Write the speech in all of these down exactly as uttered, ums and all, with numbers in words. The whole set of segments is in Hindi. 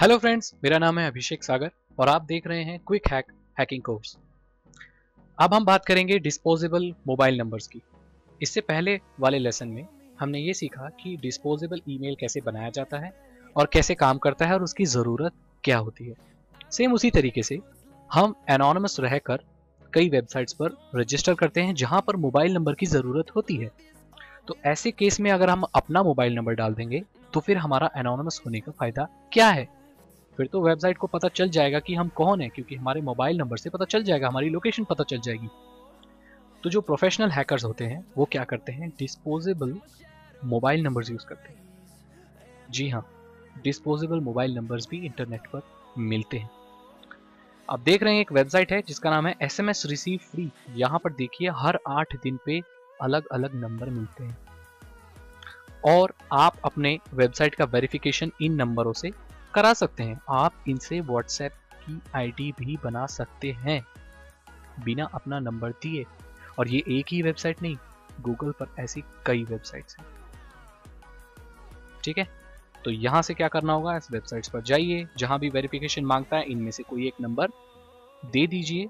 हेलो फ्रेंड्स, मेरा नाम है अभिषेक सागर और आप देख रहे हैं क्विक हैक हैकिंग कोर्स। अब हम बात करेंगे डिस्पोजेबल मोबाइल नंबर्स की। इससे पहले वाले लेसन में हमने ये सीखा कि डिस्पोजेबल ईमेल कैसे बनाया जाता है और कैसे काम करता है और उसकी ज़रूरत क्या होती है। सेम उसी तरीके से हम एनोनिमस रहकर कई वेबसाइट्स पर रजिस्टर करते हैं जहाँ पर मोबाइल नंबर की ज़रूरत होती है। तो ऐसे केस में अगर हम अपना मोबाइल नंबर डाल देंगे तो फिर हमारा एनोनिमस होने का फ़ायदा क्या है। फिर तो वेबसाइट को पता चल जाएगा कि हम कौन है, क्योंकि हमारे मोबाइल नंबर से पता चल जाएगा, हमारी लोकेशन पता चल जाएगी। तो जो प्रोफेशनल हैकर्स होते हैं वो क्या करते हैं, डिस्पोजेबल मोबाइल नंबर्स यूज़ करते हैं। जी हाँ, डिस्पोजेबल मोबाइल नंबर्स भी इंटरनेट पर मिलते हैं। आप देख रहे हैं एक वेबसाइट है जिसका नाम है S M S receive free. यहाँ पर देखिए हर आठ दिन पे अलग अलग नंबर मिलते हैं और आप अपने वेबसाइट का वेरिफिकेशन इन नंबरों से करा सकते हैं। आप इनसे व्हाट्सएप की आईडी भी बना सकते हैं बिना अपना नंबर दिए। और ये एक ही वेबसाइट नहीं, गूगल पर ऐसी कई वेबसाइट्स हैं। ठीक है, तो यहाँ से क्या करना होगा, इस वेबसाइट्स पर जाइए, जहाँ भी वेरिफिकेशन मांगता है इनमें से कोई एक नंबर दे दीजिए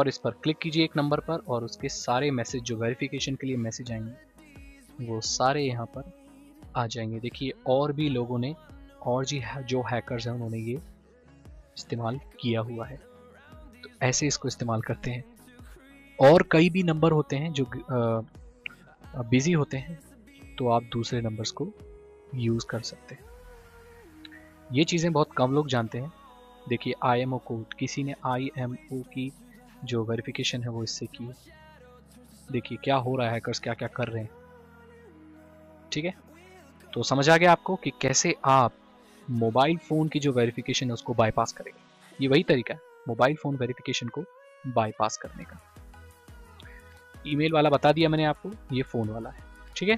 और इस पर क्लिक कीजिए एक नंबर पर, और उसके सारे मैसेज जो वेरिफिकेशन के लिए मैसेज आएंगे वो सारे यहाँ पर आ जाएंगे। देखिए और भी लोगों ने और जी जो हैकर्स हैं उन्होंने ये इस्तेमाल किया हुआ है, तो ऐसे इसको इस्तेमाल करते हैं। और कई भी नंबर होते हैं जो बिजी होते हैं, तो आप दूसरे नंबर्स को यूज़ कर सकते हैं। ये चीज़ें बहुत कम लोग जानते हैं। देखिए आईएमओ कोड, किसी ने आईएमओ की जो वेरिफिकेशन है वो इससे की। देखिए क्या हो रहा है, हैकर्स क्या क्या कर रहे हैं। ठीक है, तो समझ आ गया आपको कि कैसे आप मोबाइल फ़ोन की जो वेरिफिकेशन है उसको बाईपास करेंगे। ये वही तरीका है मोबाइल फ़ोन वेरिफिकेशन को बाईपास करने का। ईमेल वाला बता दिया मैंने आपको, ये फ़ोन वाला है। ठीक है,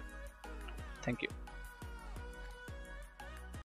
थैंक यू।